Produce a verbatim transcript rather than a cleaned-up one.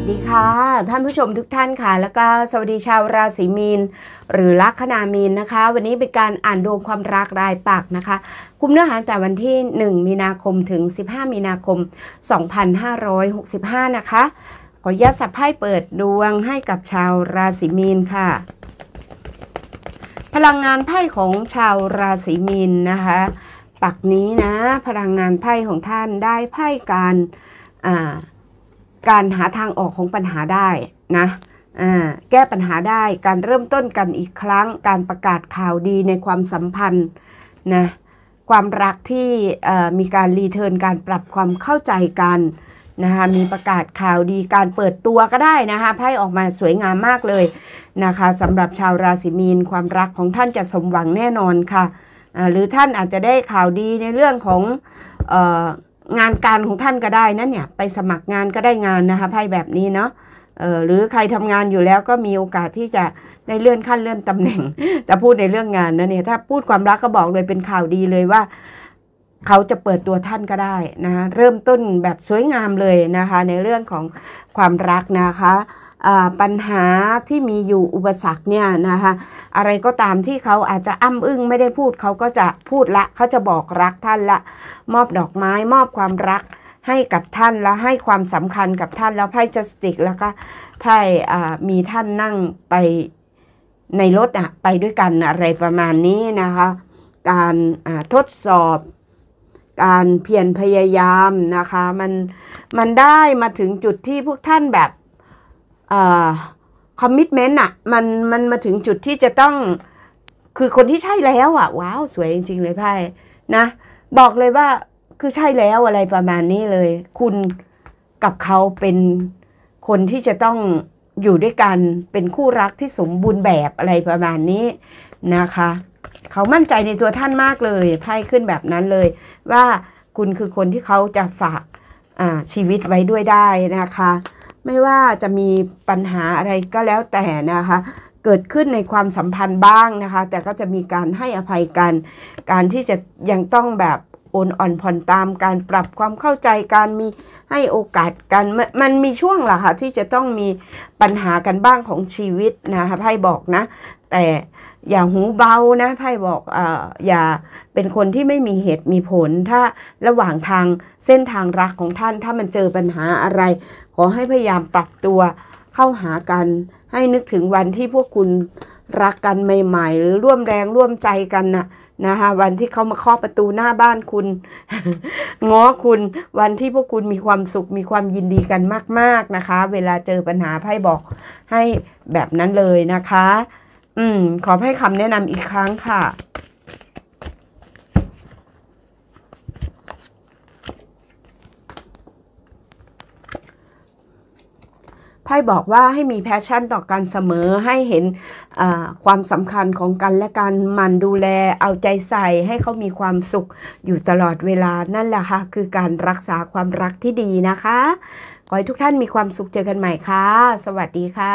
สดีค่ะท่านผู้ชมทุกท่านค่ะแล้วก็สวัสดีชาวราศีมีนหรือลัคนามีนนะคะวันนี้เป็นการอ่านดวงความรักรายปักนะคะคุมเนื้อหาแต่วันที่หนึ่งมีนาคมถึงสิบห้ามีนาคมสองพันห้าร้อยหกสิบห้านะคะขออนุญาตสับไพ่เปิดดวงให้กับชาวราศีมีนค่ะพลังงานไพ่ของชาวราศีมีนนะคะปักนี้นะพลังงานไพ่ของท่านได้ไพ่การอ่าการหาทางออกของปัญหาได้นะแก้ปัญหาได้การเริ่มต้นกันอีกครั้งการประกาศข่าวดีในความสัมพันธ์นะความรักที่มีการรีเทิร์นการปรับความเข้าใจกันนะคะมีประกาศข่าวดีการเปิดตัวก็ได้นะคะไพ่ออกมาสวยงามมากเลยนะคะสำหรับชาวราศีมีนความรักของท่านจะสมหวังแน่นอนค่ะหรือท่านอาจจะได้ข่าวดีในเรื่องของงานการของท่านก็ได้นั่นเนี่ยไปสมัครงานก็ได้งานนะคะไพ่แบบนี้เนาะหรือใครทำงานอยู่แล้วก็มีโอกาสที่จะได้เลื่อนขั้นเลื่อนตำแหน่งแต่พูดในเรื่องงานนะเนี่ยถ้าพูดความรักก็บอกเลยเป็นข่าวดีเลยว่าเขาจะเปิดตัวท่านก็ได้นะเริ่มต้นแบบสวยงามเลยนะคะในเรื่องของความรักนะคะปัญหาที่มีอยู่อุปสรรคเนี่ยนะคะอะไรก็ตามที่เขาอาจจะอ้ำอึ้งไม่ได้พูดเขาก็จะพูดละเขาจะบอกรักท่านละมอบดอกไม้มอบความรักให้กับท่านและให้ความสำคัญกับท่านแล้วไพ่จัสติกแล้วก็ไพ่มีท่านนั่งไปในรถอะไปด้วยกันอะไรประมาณนี้นะคะการทดสอบการเพียรพยายามนะคะมันมันได้มาถึงจุดที่พวกท่านแบบคอมมิตเมนต์อ่ะมันมันมาถึงจุดที่จะต้องคือคนที่ใช่แล้วอ่ะว้าวสวยจริงๆเลยไพ่นะบอกเลยว่าคือใช่แล้วอะไรประมาณนี้เลยคุณกับเขาเป็นคนที่จะต้องอยู่ด้วยกันเป็นคู่รักที่สมบูรณ์แบบอะไรประมาณนี้นะคะเขามั่นใจในตัวท่านมากเลยไพ่ขึ้นแบบนั้นเลยว่าคุณคือคนที่เขาจะฝากชีวิตไว้ด้วยได้นะคะไม่ว่าจะมีปัญหาอะไรก็แล้วแต่นะคะเกิดขึ้นในความสัมพันธ์บ้างนะคะแต่ก็จะมีการให้อภัยกันการที่จะยังต้องแบบโอนอ่อนผ่อนตามการปรับความเข้าใจการมีให้โอกาสกันมันมีช่วงล่ะค่ะที่จะต้องมีปัญหากันบ้างของชีวิตนะคะไพ่บอกนะแต่อย่าหูเบานะไพ่บอกเอ่ออย่าเป็นคนที่ไม่มีเหตุมีผลถ้าระหว่างทางเส้นทางรักของท่านถ้ามันเจอปัญหาอะไรขอให้พยายามปรับตัวเข้าหากันให้นึกถึงวันที่พวกคุณรักกันใหม่ๆหรือร่วมแรงร่วมใจกันนะนะคะวันที่เขามาเคาะประตูหน้าบ้านคุณ ง้อคุณวันที่พวกคุณมีความสุขมีความยินดีกันมากๆนะคะเวลาเจอปัญหาไพ่บอกให้แบบนั้นเลยนะคะอืมขอให้คำแนะนำอีกครั้งค่ะไพ่บอกว่าให้มีแพชชั่นต่อกันเสมอให้เห็นความสำคัญของกันและกันมันดูแลเอาใจใส่ให้เขามีความสุขอยู่ตลอดเวลานั่นแหละค่ะคือการรักษาความรักที่ดีนะคะขอให้ทุกท่านมีความสุขเจอกันใหม่ค่ะสวัสดีค่ะ